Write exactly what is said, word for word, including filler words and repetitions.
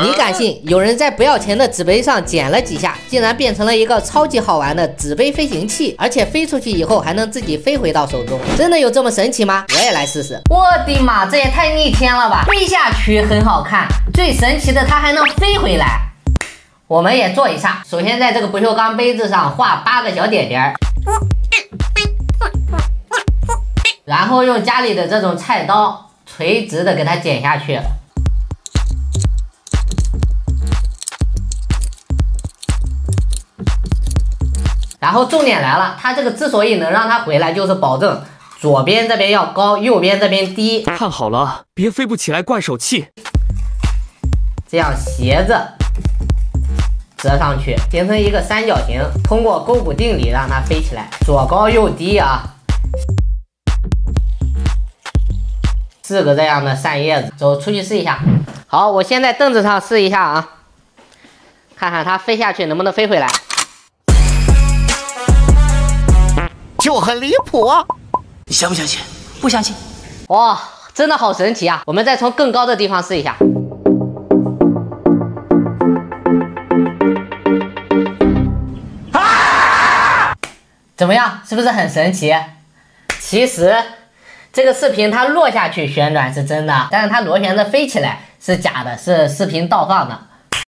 你敢信？有人在不要钱的纸杯上剪了几下，竟然变成了一个超级好玩的纸杯飞行器，而且飞出去以后还能自己飞回到手中。真的有这么神奇吗？我也来试试。我的妈，这也太逆天了吧！飞下去很好看，最神奇的它还能飞回来。我们也做一下。首先在这个不锈钢杯子上画八个小点点，然后用家里的这种菜刀垂直的给它剪下去。 然后重点来了，它这个之所以能让它回来，就是保证左边这边要高，右边这边低。看好了，别飞不起来，怪手气。这样斜着折上去，形成一个三角形，通过勾股定理让它飞起来，左高右低啊。四个这样的扇叶子，走出去试一下。好，我先在凳子上试一下啊，看看它飞下去能不能飞回来。 就很离谱，啊，你相不相信？不相信。哇，真的好神奇啊！我们再从更高的地方试一下。啊！怎么样？是不是很神奇？其实这个视频它落下去旋转是真的，但是它螺旋着飞起来是假的，是视频倒放的。